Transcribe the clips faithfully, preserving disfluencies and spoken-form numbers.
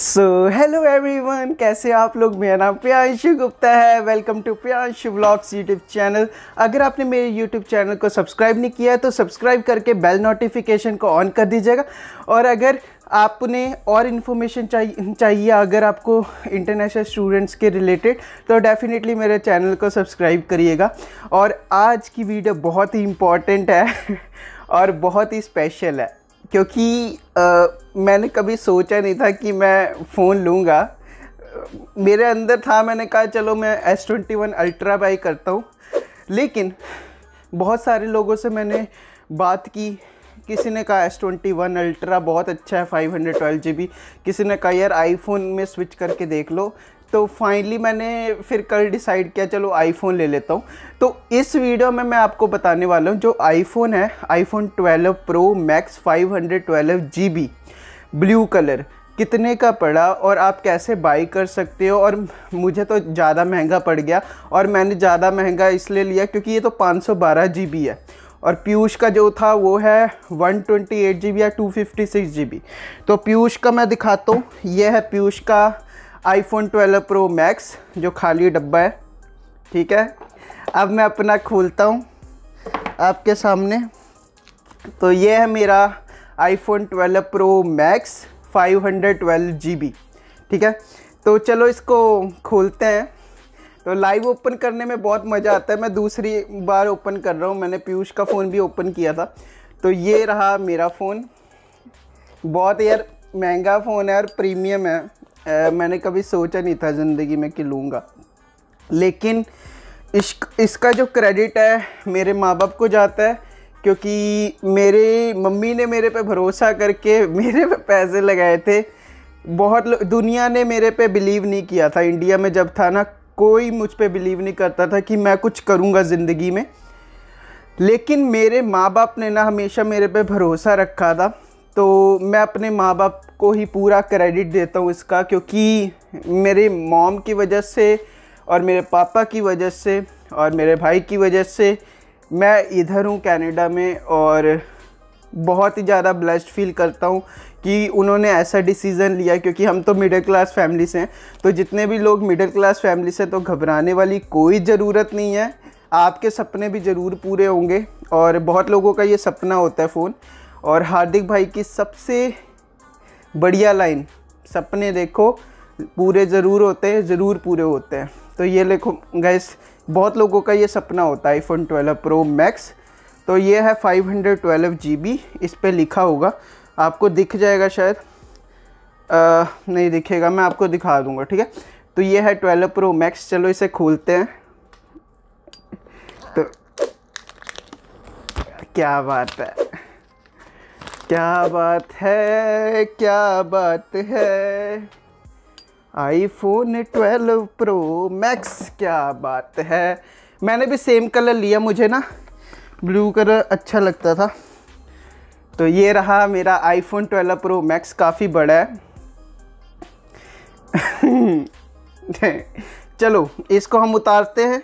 So hello everyone, कैसे आप लोग। मेरा नाम प्रियांशु गुप्ता है। Welcome to Priyanshu vlogs YouTube channel. अगर आपने मेरे यूट्यूब चैनल को सब्सक्राइब नहीं किया है तो सब्सक्राइब करके बेल नोटिफिकेशन को ऑन कर दीजिएगा। और अगर आपने और इन्फॉर्मेशन चाहिए चाहिए अगर आपको इंटरनेशनल स्टूडेंट्स के रिलेटेड, तो डेफिनेटली मेरे चैनल को सब्सक्राइब करिएगा। और आज की वीडियो बहुत ही इम्पॉर्टेंट है और बहुत ही स्पेशल है, क्योंकि आ, मैंने कभी सोचा नहीं था कि मैं फ़ोन लूँगा। मेरे अंदर था, मैंने कहा चलो मैं S twenty one ultra buy करता हूँ। लेकिन बहुत सारे लोगों से मैंने बात की, किसी ने कहा एस ट्वेंटी वन अल्ट्रा बहुत अच्छा है, five hundred twelve G B. किसी ने कहा यार आईफोन में स्विच करके देख लो। तो फाइनली मैंने फिर कल डिसाइड किया चलो आईफोन ले लेता हूँ। तो इस वीडियो में मैं आपको बताने वाला हूँ जो आईफोन है, iPhone twelve pro max five hundred twelve G B blue colour, कितने का पड़ा और आप कैसे बाई कर सकते हो। और मुझे तो ज़्यादा महंगा पड़ गया, और मैंने ज़्यादा महंगा इसलिए लिया क्योंकि ये तो पाँच सौ बारह जी बी है और पीयूष का जो था वो है one twenty eight G B या two fifty six G B. तो पीयूष का मैं दिखाता हूँ, ये है पीयूष का आईफोन ट्वेल्व प्रो मैक्स जो खाली डब्बा है। ठीक है, अब मैं अपना खोलता हूँ आपके सामने। तो ये है मेरा iPhone twelve pro max five hundred twelve G B. ठीक है, तो चलो इसको खोलते हैं। तो लाइव ओपन करने में बहुत मज़ा आता है। मैं दूसरी बार ओपन कर रहा हूँ, मैंने पीयूष का फ़ोन भी ओपन किया था। तो ये रहा मेरा फ़ोन। बहुत यार महंगा फ़ोन है और प्रीमियम है। Uh, मैंने कभी सोचा नहीं था ज़िंदगी में कि लूँगा, लेकिन इस, इसका जो क्रेडिट है मेरे माँ बाप को जाता है, क्योंकि मेरे मम्मी ने मेरे पे भरोसा करके मेरे पे पैसे लगाए थे। बहुत दुनिया ने मेरे पे बिलीव नहीं किया था। इंडिया में जब था ना, कोई मुझ पे बिलीव नहीं करता था कि मैं कुछ करूँगा ज़िंदगी में। लेकिन मेरे माँ बाप ने ना हमेशा मेरे पे भरोसा रखा था। तो मैं अपने माँ बाप को ही पूरा क्रेडिट देता हूँ इसका, क्योंकि मेरे मॉम की वजह से और मेरे पापा की वजह से और मेरे भाई की वजह से मैं इधर हूँ कनाडा में। और बहुत ही ज़्यादा ब्लेस्ड फील करता हूँ कि उन्होंने ऐसा डिसीज़न लिया, क्योंकि हम तो मिडिल क्लास फैमिली से हैं। तो जितने भी लोग मिडिल क्लास फैमिली से, तो घबराने वाली कोई ज़रूरत नहीं है। आपके सपने भी ज़रूर पूरे होंगे, और बहुत लोगों का ये सपना होता है फ़ोन। और हार्दिक भाई की सबसे बढ़िया लाइन, सपने देखो पूरे ज़रूर होते हैं, ज़रूर पूरे होते हैं। तो ये देखो गाइस, बहुत लोगों का ये सपना होता है आईफोन ट्वेल्व प्रो मैक्स। तो ये है five hundred twelve G B, इस पर लिखा होगा, आपको दिख जाएगा शायद। आ, नहीं दिखेगा, मैं आपको दिखा दूंगा। ठीक है, तो ये है ट्वेल्व प्रो मैक्स। चलो इसे खोलते हैं। तो क्या बात है, क्या बात है, क्या बात है, आईफोन ट्वेल्व प्रो मैक्स, क्या बात है। मैंने भी सेम कलर लिया, मुझे ना ब्लू कलर अच्छा लगता था। तो ये रहा मेरा आईफोन ट्वेल्व प्रो मैक्स, काफ़ी बड़ा है। चलो इसको हम उतारते हैं।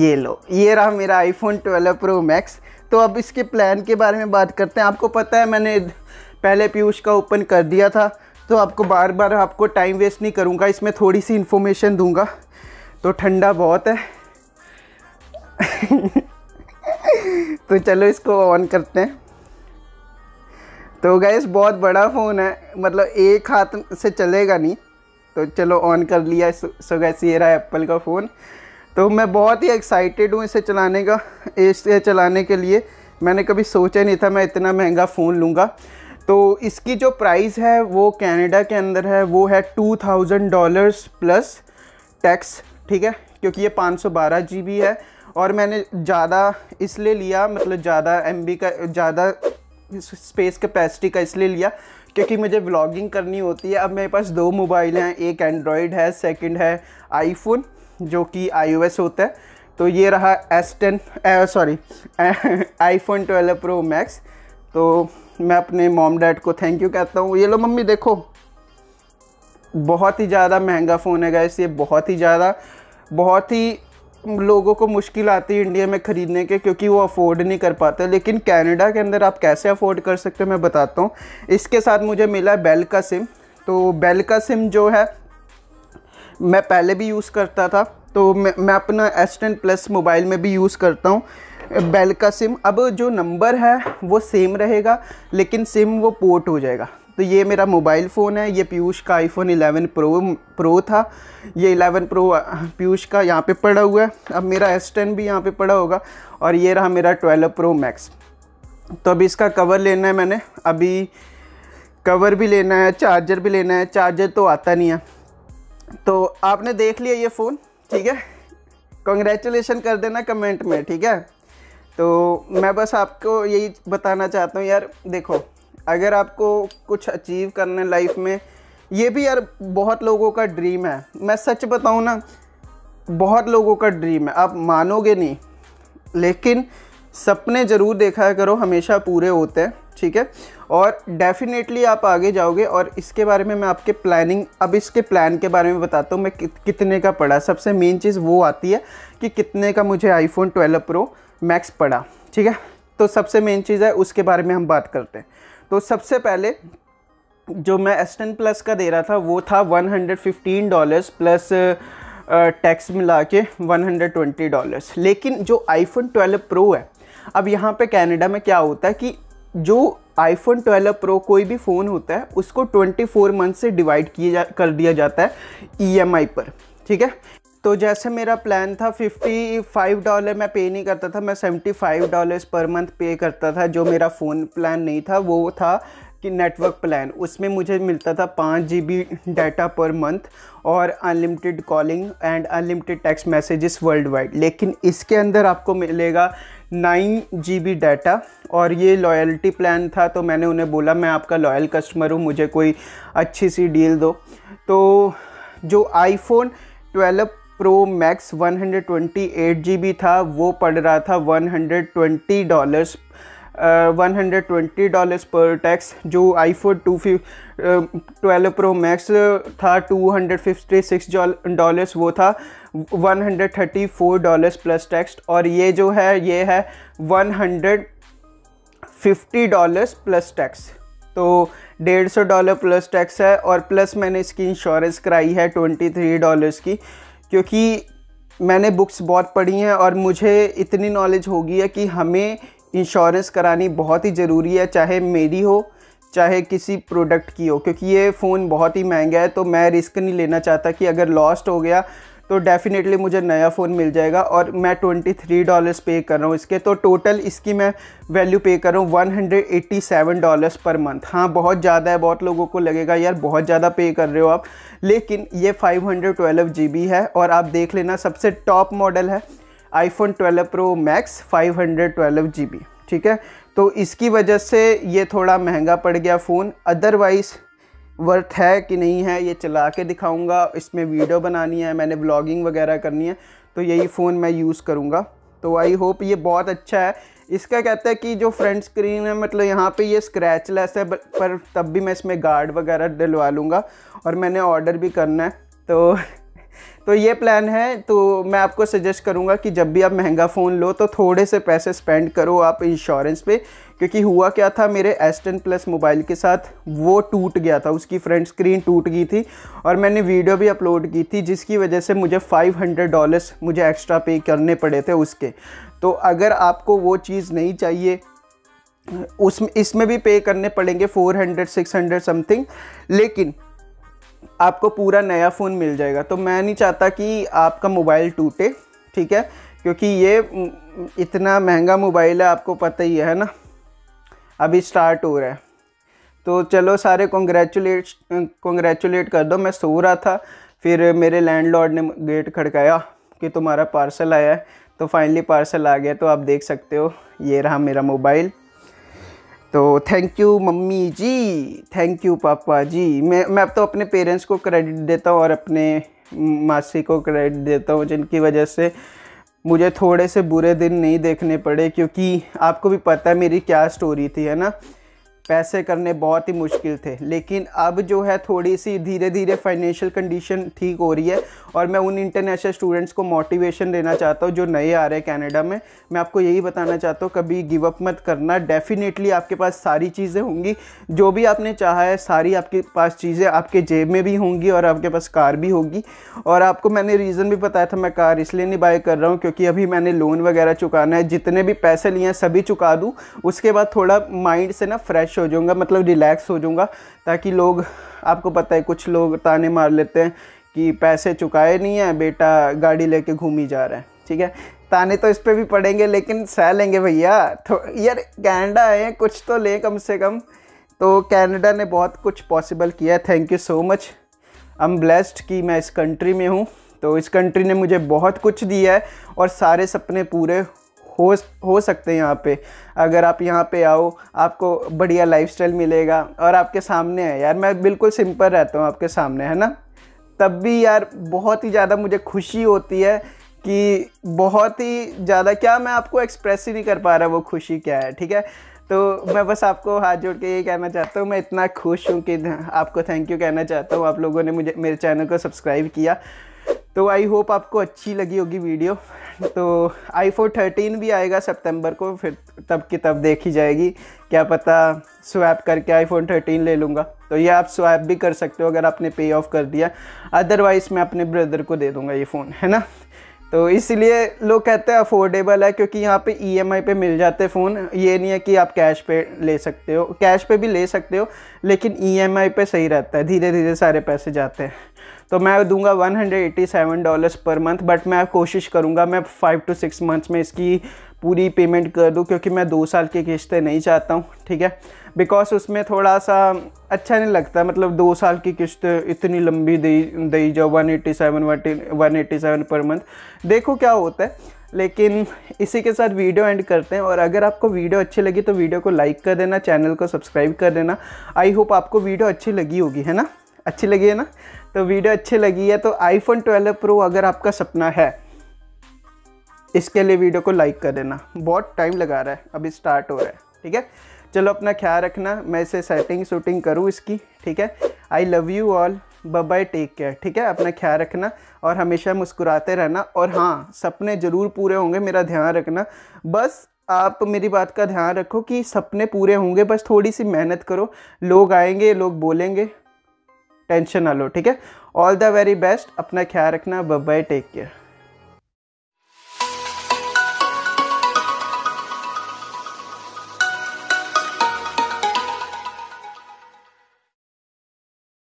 ये लो, ये रहा मेरा आईफोन ट्वेल्व प्रो मैक्स। तो अब इसके प्लान के बारे में बात करते हैं। आपको पता है मैंने पहले पीयूष का ओपन कर दिया था, तो आपको बार बार आपको टाइम वेस्ट नहीं करूँगा, इसमें थोड़ी सी इन्फॉर्मेशन दूंगा। तो ठंडा बहुत है तो चलो इसको ऑन करते हैं। तो गाइस, बहुत बड़ा फ़ोन है, मतलब एक हाथ से चलेगा नहीं। तो चलो ऑन कर लिया। सो गाइस, ये रहा एप्पल का फ़ोन। तो मैं बहुत ही एक्साइटेड हूँ इसे चलाने का, इसे चलाने के लिए। मैंने कभी सोचा नहीं था मैं इतना महंगा फ़ोन लूँगा। तो इसकी जो प्राइस है वो कनाडा के अंदर है, वो है two thousand dollars plus tax. ठीक है, क्योंकि ये पाँच सौ बारह जी बी है। और मैंने ज़्यादा इसलिए लिया, मतलब ज़्यादा एम बी का, ज़्यादा स्पेस कैपेसिटी का इसलिए लिया क्योंकि मुझे व्लॉगिंग करनी होती है। अब मेरे पास दो मोबाइल हैं, एक एंड्रॉयड है, सेकेंड है आईफोन जो कि आईओएस होता है। तो ये रहा S ten, sorry iPhone twelve pro max. तो मैं अपने मॉम डैड को थैंक यू कहता हूँ। ये लो मम्मी, देखो बहुत ही ज़्यादा महंगा फ़ोन है गाइस, ये बहुत ही ज़्यादा, बहुत ही लोगों को मुश्किल आती है इंडिया में ख़रीदने के, क्योंकि वो अफोर्ड नहीं कर पाते। लेकिन कनाडा के अंदर आप कैसे अफोर्ड कर सकते हो मैं बताता हूँ। इसके साथ मुझे मिला बेल का सिम। तो बेल का सिम जो है मैं पहले भी यूज़ करता था, तो मैं मैं अपना एस टेन प्लस मोबाइल में भी यूज़ करता हूँ बेल का सिम। अब जो नंबर है वो सेम रहेगा, लेकिन सिम वो पोर्ट हो जाएगा। तो ये मेरा मोबाइल फ़ोन है, ये पीयूष का आईफोन इलेवन प्रो प्रो था, ये इलेवन प्रो पीयूष का यहाँ पे पड़ा हुआ है। अब मेरा एस टेन भी यहाँ पे पड़ा होगा, और ये रहा मेरा ट्वेल्व प्रो मैक्स। तो अभी इसका कवर लेना है मैंने, अभी कवर भी लेना है, चार्जर भी लेना है। चार्जर तो आता नहीं है। तो आपने देख लिया ये फ़ोन, ठीक है, कॉन्ग्रेचुलेशन कर देना कमेंट में, ठीक है। तो मैं बस आपको यही बताना चाहता हूँ यार, देखो अगर आपको कुछ अचीव करना है लाइफ में, ये भी यार बहुत लोगों का ड्रीम है। मैं सच बताऊँ ना, बहुत लोगों का ड्रीम है, आप मानोगे नहीं, लेकिन सपने ज़रूर देखा करो, हमेशा पूरे होते हैं, ठीक है। और डेफिनेटली आप आगे जाओगे। और इसके बारे में मैं आपके प्लानिंग, अब इसके प्लान के बारे में बताता हूँ मैं कि, कितने का पड़ा। सबसे मेन चीज़ वो आती है कि कितने का मुझे आईफोन ट्वेल्व प्रो मैक्स पड़ा, ठीक है। तो सबसे मेन चीज़ है, उसके बारे में हम बात करते हैं। तो सबसे पहले जो मैं एस टेन प्लस का दे रहा था वो था one hundred fifteen dollars plus tax मिला के वन हंड्रेड ट्वेंटी डॉलर्स। लेकिन जो आईफोन ट्वेल्व प्रो है, अब यहाँ पे कनाडा में क्या होता है कि जो आईफोन ट्वेल्व प्रो कोई भी फ़ोन होता है उसको ट्वेंटी फोर मंथ से डिवाइड किया कर दिया जाता है ईएमआई पर, ठीक है। तो जैसे मेरा प्लान था फिफ्टी फाइव डॉलर मैं पे नहीं करता था, मैं seventy five dollars per month pay करता था। जो मेरा फ़ोन प्लान नहीं था वो था कि नेटवर्क प्लान, उसमें मुझे मिलता था पाँच जी बी डाटा पर मंथ और unlimited calling and unlimited text messages world wide. लेकिन इसके अंदर आपको मिलेगा नाइन जी बी डाटा, और ये लॉयल्टी प्लान था। तो मैंने उन्हें बोला मैं आपका लॉयल कस्टमर हूँ, मुझे कोई अच्छी सी डील दो। तो जो iPhone twelve pro max one hundred twenty eight G B था वो पड़ रहा था one hundred twenty dollars one hundred twenty dollars पर टैक्स। जो आईफोन ट्वेल्व प्रो मैक्स था two hundred fifty six dollars, वो था one hundred thirty four dollars plus tax. और ये जो है ये है one hundred fifty dollars plus tax, तो डेढ़ सौ डॉलर प्लस टैक्स है। और प्लस मैंने इसकी इंश्योरेंस कराई है ट्वेंटी थ्री डॉलर्स की, क्योंकि मैंने बुक्स बहुत पढ़ी हैं और मुझे इतनी नॉलेज हो गई है कि हमें इंश्योरेंस करानी बहुत ही ज़रूरी है, चाहे मेरी हो चाहे किसी प्रोडक्ट की हो, क्योंकि ये फ़ोन बहुत ही महंगा है। तो मैं रिस्क नहीं लेना चाहता कि अगर लॉस्ट हो गया तो डेफिनेटली मुझे नया फ़ोन मिल जाएगा। और मैं ट्वेंटी थ्री डॉलर्स पे कर रहा हूँ इसके, तो टोटल इसकी मैं वैल्यू पे कर रहा हूँ one hundred eighty seven dollars per month. हाँ बहुत ज़्यादा है, बहुत लोगों को लगेगा यार बहुत ज़्यादा पे कर रहे हो आप, लेकिन ये five hundred twelve G B है। और आप देख लेना सबसे टॉप मॉडल है iPhone twelve pro max five hundred twelve G B, ठीक है। तो इसकी वजह से ये थोड़ा महंगा पड़ गया फ़ोन, अदरवाइज़ वर्थ है कि नहीं है ये चला के दिखाऊंगा, इसमें वीडियो बनानी है, मैंने ब्लॉगिंग वगैरह करनी है, तो यही फ़ोन मैं यूज़ करूंगा। तो आई होप ये बहुत अच्छा है। इसका कहते हैं कि जो फ्रंट स्क्रीन है, मतलब यहाँ पे ये स्क्रैचलेस है, पर तब भी मैं इसमें गार्ड वगैरह डलवा लूँगा, और मैंने ऑर्डर भी करना है। तो तो ये प्लान है। तो मैं आपको सजेस्ट करूँगा कि जब भी आप महंगा फ़ोन लो तो थोड़े से पैसे स्पेंड करो आप इंश्योरेंस पे, क्योंकि हुआ क्या था मेरे एस टेन प्लस मोबाइल के साथ, वो टूट गया था, उसकी फ्रंट स्क्रीन टूट गई थी, और मैंने वीडियो भी अपलोड की थी, जिसकी वजह से मुझे फाइव हंड्रेड डॉलर्स मुझे एक्स्ट्रा पे करने पड़े थे उसके। तो अगर आपको वो चीज़ नहीं चाहिए, उसमें इसमें भी पे करने पड़ेंगे four hundred six hundred something, लेकिन आपको पूरा नया फ़ोन मिल जाएगा। तो मैं नहीं चाहता कि आपका मोबाइल टूटे, ठीक है, क्योंकि ये इतना महंगा मोबाइल है, आपको पता ही है ना, अभी स्टार्ट हो रहा है। तो चलो सारे कॉन्ग्रेचुलेट कॉन्ग्रेचुलेट कर दो। मैं सो रहा था, फिर मेरे लैंडलॉर्ड ने गेट खड़काया कि तुम्हारा पार्सल आया है। तो फाइनली पार्सल आ गया, तो आप देख सकते हो ये रहा मेरा मोबाइल। तो thank you mummy ji, thank you पापा जी। मैं मैं अब तो अपने पेरेंट्स को क्रेडिट देता हूँ और अपने मासी को क्रेडिट देता हूँ, जिनकी वजह से मुझे थोड़े से बुरे दिन नहीं देखने पड़े, क्योंकि आपको भी पता है मेरी क्या स्टोरी थी, है ना। पैसे करने बहुत ही मुश्किल थे, लेकिन अब जो है थोड़ी सी धीरे धीरे फाइनेंशियल कंडीशन ठीक हो रही है। और मैं उन इंटरनेशनल स्टूडेंट्स को मोटिवेशन देना चाहता हूँ जो नए आ रहे हैं कनाडा में। मैं आपको यही बताना चाहता हूँ, कभी गिव अप मत करना। डेफिनेटली आपके पास सारी चीज़ें होंगी, जो भी आपने चाहा है सारी आपके पास चीज़ें आपके जेब में भी होंगी और आपके पास कार भी होगी। और आपको मैंने रीज़न भी बताया था, मैं कार इसलिए नहीं बाय कर रहा हूँ क्योंकि अभी मैंने लोन वगैरह चुकाना है, जितने भी पैसे लिए हैं सभी चुका दूँ। उसके बाद थोड़ा माइंड से ना फ्रेश हो जाऊँगा, मतलब रिलैक्स हो जाऊँगा, ताकि लोग, आपको पता है कुछ लोग ताने मार लेते हैं कि पैसे चुकाए नहीं है बेटा, गाड़ी लेके घूम ही जा रहा है। ठीक है, ताने तो इस पर भी पड़ेंगे लेकिन सह लेंगे भैया। तो यार कनाडा है, कुछ तो ले कम से कम। तो कनाडा ने बहुत कुछ पॉसिबल किया है। Thank you so much, I am blessed कि मैं इस कंट्री में हूँ। तो इस कंट्री ने मुझे बहुत कुछ दिया है और सारे सपने पूरे हो हो सकते हैं यहाँ पे। अगर आप यहाँ पे आओ आपको बढ़िया लाइफस्टाइल मिलेगा और आपके सामने है। यार मैं बिल्कुल सिंपल रहता हूँ आपके सामने, है ना। तब भी यार बहुत ही ज़्यादा मुझे खुशी होती है, कि बहुत ही ज़्यादा, क्या मैं आपको एक्सप्रेस ही नहीं कर पा रहा वो खुशी क्या है। ठीक है, तो मैं बस आपको हाथ जोड़ के ये कहना चाहता हूँ, मैं इतना खुश हूँ कि आपको थैंक यू कहना चाहता हूँ। आप लोगों ने मुझे, मेरे चैनल को सब्सक्राइब किया, तो आई होप आपको अच्छी लगी होगी वीडियो। तो आईफोन थर्टीन भी आएगा सितंबर को, फिर तब की तब देखी जाएगी। क्या पता स्वैप करके आईफोन थर्टीन ले लूँगा। तो ये आप स्वैप भी कर सकते हो अगर आपने पे ऑफ कर दिया, अदरवाइज़ मैं अपने ब्रदर को दे दूँगा ये फ़ोन, है ना। तो इसलिए लोग कहते हैं अफोर्डेबल है, क्योंकि यहाँ पे ईएमआई पे मिल जाते फ़ोन। ये नहीं है कि आप कैश पे ले सकते हो, कैश पे भी ले सकते हो लेकिन ईएमआई पे सही रहता है, धीरे धीरे सारे पैसे जाते हैं। तो मैं दूंगा one hundred eighty seven dollars per month, but मैं कोशिश करूँगा मैं फ़ाइव टू सिक्स मंथ्स में इसकी पूरी पेमेंट कर दूँ, क्योंकि मैं दो साल की किस्तें नहीं चाहता हूँ। ठीक है, बिकॉज उसमें थोड़ा सा अच्छा नहीं लगता, मतलब दो साल की किस्त इतनी लंबी दे दे जाओ, one eighty seven per month. देखो क्या होता है, लेकिन इसी के साथ वीडियो एंड करते हैं। और अगर आपको वीडियो अच्छी लगी तो वीडियो को लाइक कर देना, चैनल को सब्सक्राइब कर देना। आई होप आपको वीडियो अच्छी लगी होगी, है ना। अच्छी लगी है ना, तो वीडियो अच्छी लगी है तो आईफोन ट्वेल्व प्रो अगर आपका सपना है, इसके लिए वीडियो को लाइक कर देना। बहुत टाइम लगा रहा है, अभी स्टार्ट हो रहा है। ठीक है, चलो अपना ख्याल रखना, मैं इसे सेटिंग शूटिंग करूँ इसकी। ठीक है, I love you all, bye bye, take care. ठीक है, अपना ख्याल रखना और हमेशा मुस्कुराते रहना। और हाँ, सपने ज़रूर पूरे होंगे, मेरा ध्यान रखना। बस आप मेरी बात का ध्यान रखो कि सपने पूरे होंगे, बस थोड़ी सी मेहनत करो। लोग आएंगे, लोग बोलेंगे, टेंशन ना लो। ठीक है, ऑल द वेरी बेस्ट, अपना ख्याल रखना, बाय बाय, टेक केयर।